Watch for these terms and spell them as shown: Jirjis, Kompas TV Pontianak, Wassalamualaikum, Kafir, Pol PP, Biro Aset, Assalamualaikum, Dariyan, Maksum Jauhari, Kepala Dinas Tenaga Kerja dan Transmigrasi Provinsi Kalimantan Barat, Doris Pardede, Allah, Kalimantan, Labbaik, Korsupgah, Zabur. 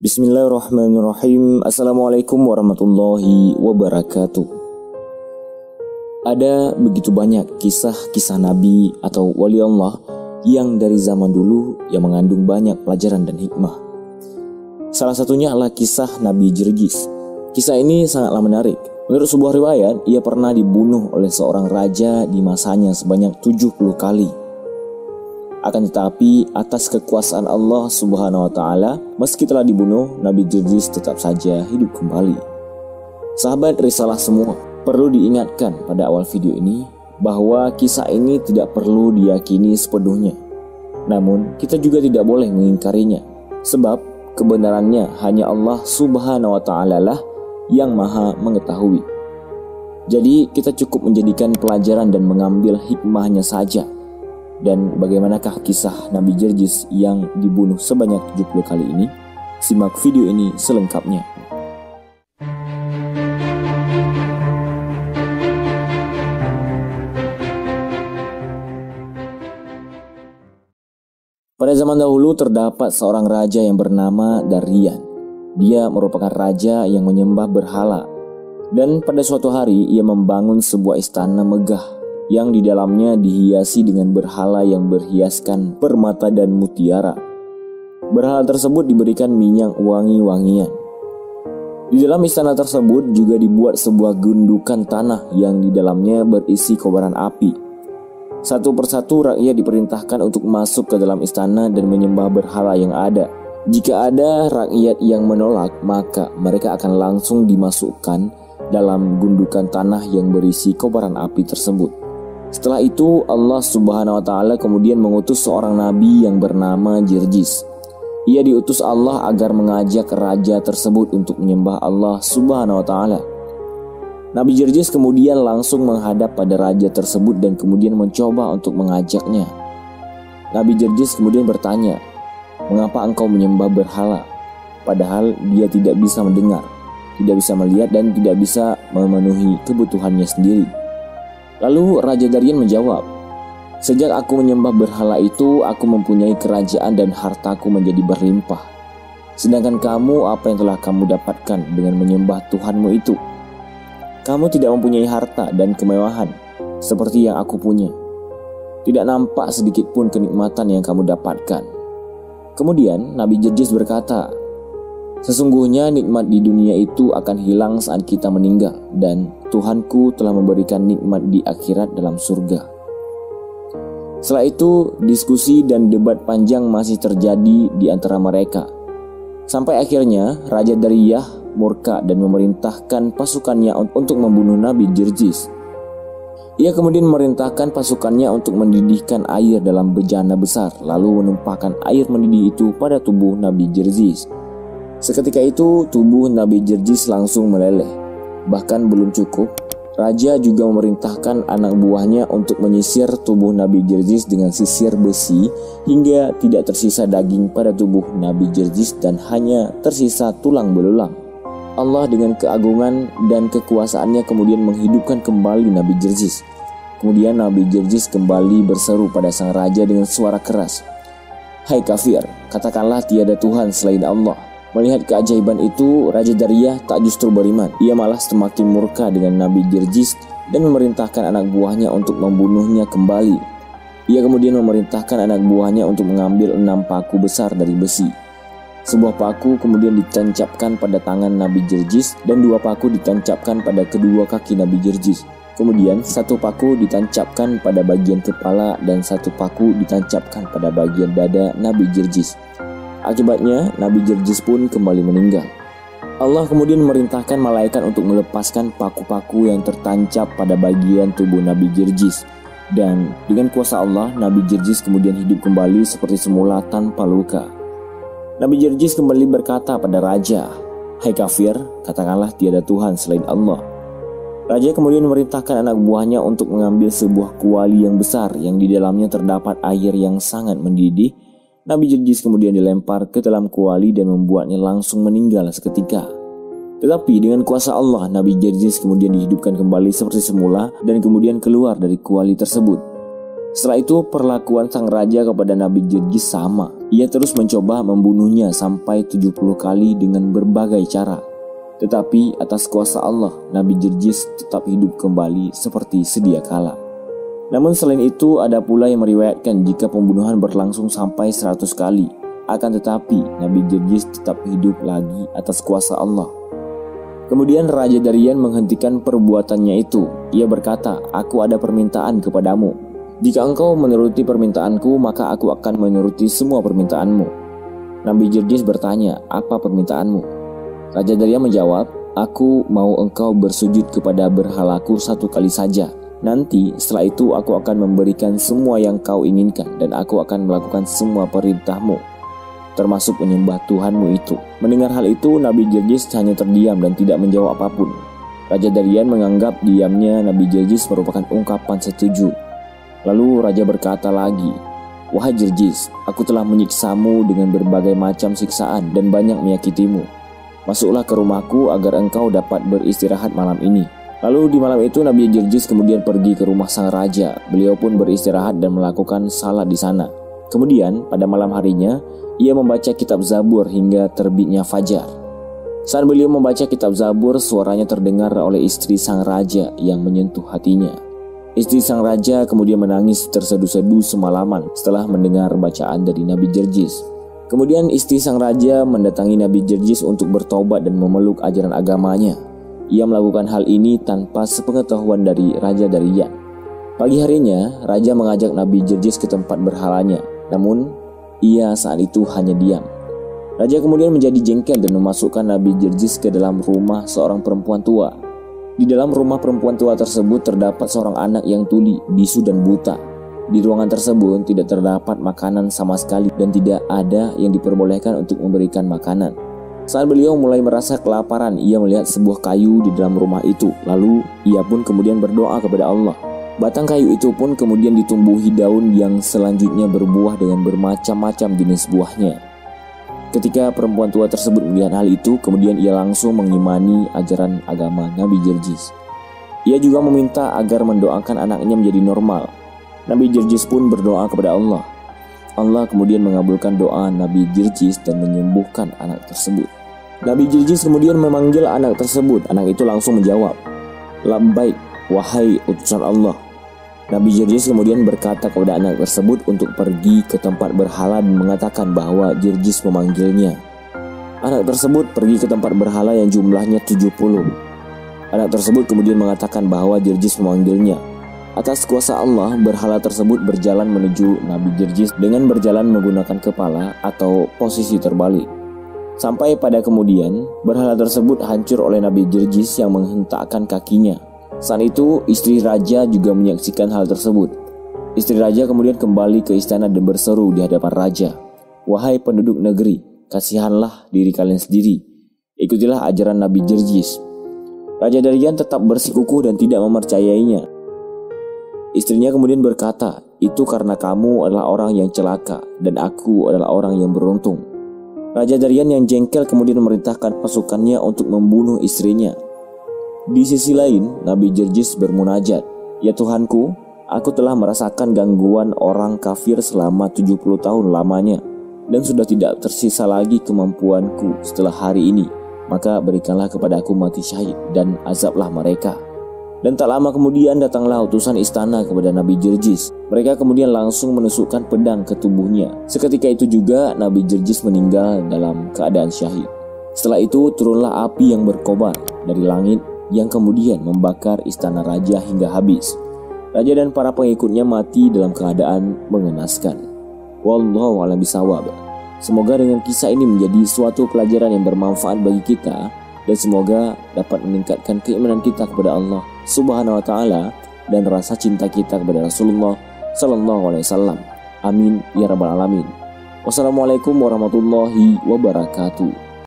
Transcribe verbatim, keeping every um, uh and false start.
Bismillahirrahmanirrahim. Assalamualaikum warahmatullahi wabarakatuh. Ada begitu banyak kisah-kisah Nabi atau wali Allah yang dari zaman dulu yang mengandung banyak pelajaran dan hikmah. Salah satunya adalah kisah Nabi Jirjis. Kisah ini sangatlah menarik. Menurut sebuah riwayat, ia pernah dibunuh oleh seorang raja di masanya sebanyak tujuh puluh kali. Akan tetapi atas kekuasaan Allah Subhanahu wa taala, meski telah dibunuh, Nabi Jirjis tetap saja hidup kembali. Sahabat risalah semua, perlu diingatkan pada awal video ini bahwa kisah ini tidak perlu diyakini sepenuhnya. Namun, kita juga tidak boleh mengingkarinya sebab kebenarannya hanya Allah Subhanahu wa taala lah yang Maha mengetahui. Jadi, kita cukup menjadikan pelajaran dan mengambil hikmahnya saja. Dan bagaimanakah kisah Nabi Jirjis yang dibunuh sebanyak tujuh puluh kali ini? Simak video ini selengkapnya. Pada zaman dahulu terdapat seorang raja yang bernama Dariyan. Dia merupakan raja yang menyembah berhala. Dan pada suatu hari ia membangun sebuah istana megah yang di dalamnya dihiasi dengan berhala yang berhiaskan permata dan mutiara. Berhala tersebut diberikan minyak wangi-wangian. Di dalam istana tersebut juga dibuat sebuah gundukan tanah yang di dalamnya berisi kobaran api. Satu persatu rakyat diperintahkan untuk masuk ke dalam istana dan menyembah berhala yang ada. Jika ada rakyat yang menolak, maka mereka akan langsung dimasukkan dalam gundukan tanah yang berisi kobaran api tersebut. Setelah itu Allah Subhanahu wa taala kemudian mengutus seorang nabi yang bernama Jirjis. Ia diutus Allah agar mengajak raja tersebut untuk menyembah Allah Subhanahu wa taala. Nabi Jirjis kemudian langsung menghadap pada raja tersebut dan kemudian mencoba untuk mengajaknya. Nabi Jirjis kemudian bertanya, "Mengapa engkau menyembah berhala?" Padahal dia tidak bisa mendengar, tidak bisa melihat dan tidak bisa memenuhi kebutuhannya sendiri. Lalu Raja Dariyan menjawab, "Sejak aku menyembah berhala itu, aku mempunyai kerajaan dan hartaku menjadi berlimpah. Sedangkan kamu, apa yang telah kamu dapatkan dengan menyembah Tuhanmu itu? Kamu tidak mempunyai harta dan kemewahan seperti yang aku punya. Tidak nampak sedikit pun kenikmatan yang kamu dapatkan." Kemudian Nabi Jirjis berkata, "Sesungguhnya nikmat di dunia itu akan hilang saat kita meninggal, dan Tuhanku telah memberikan nikmat di akhirat dalam surga." Setelah itu, diskusi dan debat panjang masih terjadi di antara mereka. Sampai akhirnya, Raja Dariyah murka dan memerintahkan pasukannya untuk membunuh Nabi Jirjis. Ia kemudian memerintahkan pasukannya untuk mendidihkan air dalam bejana besar, lalu menumpahkan air mendidih itu pada tubuh Nabi Jirjis. Seketika itu, tubuh Nabi Jirjis langsung meleleh. Bahkan belum cukup, raja juga memerintahkan anak buahnya untuk menyisir tubuh Nabi Jirjis dengan sisir besi hingga tidak tersisa daging pada tubuh Nabi Jirjis dan hanya tersisa tulang belulang. Allah dengan keagungan dan kekuasaannya kemudian menghidupkan kembali Nabi Jirjis. Kemudian Nabi Jirjis kembali berseru pada sang raja dengan suara keras, "Hai kafir, katakanlah tiada Tuhan selain Allah." Melihat keajaiban itu, Raja Dariyah tak justru beriman. Ia malah semakin murka dengan Nabi Jirjis dan memerintahkan anak buahnya untuk membunuhnya kembali. Ia kemudian memerintahkan anak buahnya untuk mengambil enam paku besar dari besi. Sebuah paku kemudian ditancapkan pada tangan Nabi Jirjis dan dua paku ditancapkan pada kedua kaki Nabi Jirjis. Kemudian satu paku ditancapkan pada bagian kepala dan satu paku ditancapkan pada bagian dada Nabi Jirjis. Akibatnya, Nabi Jirjis pun kembali meninggal. Allah kemudian memerintahkan malaikat untuk melepaskan paku-paku yang tertancap pada bagian tubuh Nabi Jirjis. Dan dengan kuasa Allah, Nabi Jirjis kemudian hidup kembali seperti semula tanpa luka. Nabi Jirjis kembali berkata pada raja, "Hai kafir, katakanlah tiada Tuhan selain Allah." Raja kemudian memerintahkan anak buahnya untuk mengambil sebuah kuali yang besar yang di dalamnya terdapat air yang sangat mendidih. Nabi Jirjis kemudian dilempar ke dalam kuali dan membuatnya langsung meninggal seketika. Tetapi dengan kuasa Allah, Nabi Jirjis kemudian dihidupkan kembali seperti semula dan kemudian keluar dari kuali tersebut. Setelah itu perlakuan sang raja kepada Nabi Jirjis sama. Ia terus mencoba membunuhnya sampai tujuh puluh kali dengan berbagai cara. Tetapi atas kuasa Allah, Nabi Jirjis tetap hidup kembali seperti sedia kala. Namun selain itu, ada pula yang meriwayatkan jika pembunuhan berlangsung sampai seratus kali. Akan tetapi, Nabi Jirjis tetap hidup lagi atas kuasa Allah. Kemudian Raja Dariyan menghentikan perbuatannya itu. Ia berkata, "Aku ada permintaan kepadamu. Jika engkau menuruti permintaanku, maka aku akan menuruti semua permintaanmu." Nabi Jirjis bertanya, "Apa permintaanmu?" Raja Dariyan menjawab, "Aku mau engkau bersujud kepada berhalaku satu kali saja. Nanti setelah itu aku akan memberikan semua yang kau inginkan dan aku akan melakukan semua perintahmu, termasuk menyembah Tuhanmu itu." Mendengar hal itu, Nabi Jirjis hanya terdiam dan tidak menjawab apapun. Raja Dariyan menganggap diamnya Nabi Jirjis merupakan ungkapan setuju. Lalu Raja berkata lagi, "Wahai Jirjis, aku telah menyiksamu dengan berbagai macam siksaan dan banyak menyakitimu. Masuklah ke rumahku agar engkau dapat beristirahat malam ini." Lalu di malam itu Nabi Jirjis kemudian pergi ke rumah sang raja. Beliau pun beristirahat dan melakukan salat di sana. Kemudian pada malam harinya ia membaca kitab Zabur hingga terbitnya fajar. Saat beliau membaca kitab Zabur, suaranya terdengar oleh istri sang raja yang menyentuh hatinya. Istri sang raja kemudian menangis tersedu-sedu semalaman setelah mendengar bacaan dari Nabi Jirjis. Kemudian istri sang raja mendatangi Nabi Jirjis untuk bertobat dan memeluk ajaran agamanya. Ia melakukan hal ini tanpa sepengetahuan dari Raja Dariyan. Pagi harinya, raja mengajak Nabi Jirjis ke tempat berhalanya, namun ia saat itu hanya diam. Raja kemudian menjadi jengkel dan memasukkan Nabi Jirjis ke dalam rumah seorang perempuan tua. Di dalam rumah perempuan tua tersebut terdapat seorang anak yang tuli, bisu dan buta. Di ruangan tersebut tidak terdapat makanan sama sekali dan tidak ada yang diperbolehkan untuk memberikan makanan. Saat beliau mulai merasa kelaparan, ia melihat sebuah kayu di dalam rumah itu. Lalu ia pun kemudian berdoa kepada Allah. Batang kayu itu pun kemudian ditumbuhi daun yang selanjutnya berbuah dengan bermacam-macam jenis buahnya. Ketika perempuan tua tersebut melihat hal itu, kemudian ia langsung mengimani ajaran agama Nabi Jirjis. Ia juga meminta agar mendoakan anaknya menjadi normal. Nabi Jirjis pun berdoa kepada Allah. Allah kemudian mengabulkan doa Nabi Jirjis dan menyembuhkan anak tersebut. Nabi Jirjis kemudian memanggil anak tersebut. Anak itu langsung menjawab, "Labbaik, wahai utusan Allah." Nabi Jirjis kemudian berkata kepada anak tersebut untuk pergi ke tempat berhala dan mengatakan bahwa Jirjis memanggilnya. Anak tersebut pergi ke tempat berhala yang jumlahnya tujuh puluh. Anak tersebut kemudian mengatakan bahwa Jirjis memanggilnya. Atas kuasa Allah, berhala tersebut berjalan menuju Nabi Jirjis dengan berjalan menggunakan kepala atau posisi terbalik. Sampai pada kemudian, berhala tersebut hancur oleh Nabi Jirjis yang menghentakkan kakinya. Saat itu, istri raja juga menyaksikan hal tersebut. Istri raja kemudian kembali ke istana dan berseru di hadapan raja, "Wahai penduduk negeri, kasihanlah diri kalian sendiri. Ikutilah ajaran Nabi Jirjis." Raja Dariyan tetap bersikukuh dan tidak mempercayainya. Istrinya kemudian berkata, "Itu karena kamu adalah orang yang celaka dan aku adalah orang yang beruntung." Raja Dariyan yang jengkel kemudian memerintahkan pasukannya untuk membunuh istrinya. Di sisi lain, Nabi Jirjis bermunajat, "Ya Tuhanku, aku telah merasakan gangguan orang kafir selama tujuh puluh tahun lamanya dan sudah tidak tersisa lagi kemampuanku setelah hari ini. Maka berikanlah kepada aku mati syahid dan azablah mereka." Dan tak lama kemudian datanglah utusan istana kepada Nabi Jirjis. Mereka kemudian langsung menusukkan pedang ke tubuhnya. Seketika itu juga Nabi Jirjis meninggal dalam keadaan syahid. Setelah itu turunlah api yang berkobar dari langit yang kemudian membakar istana raja hingga habis. Raja dan para pengikutnya mati dalam keadaan mengenaskan. Wallahu a'lam bishawab. Semoga dengan kisah ini menjadi suatu pelajaran yang bermanfaat bagi kita. Dan semoga dapat meningkatkan keimanan kita kepada Allah Subhanahu wa Ta'ala dan rasa cinta kita kepada Rasulullah Sallallahu Alaihi Wasallam. Amin ya Rabbal Alamin. Wassalamualaikum warahmatullahi wabarakatuh.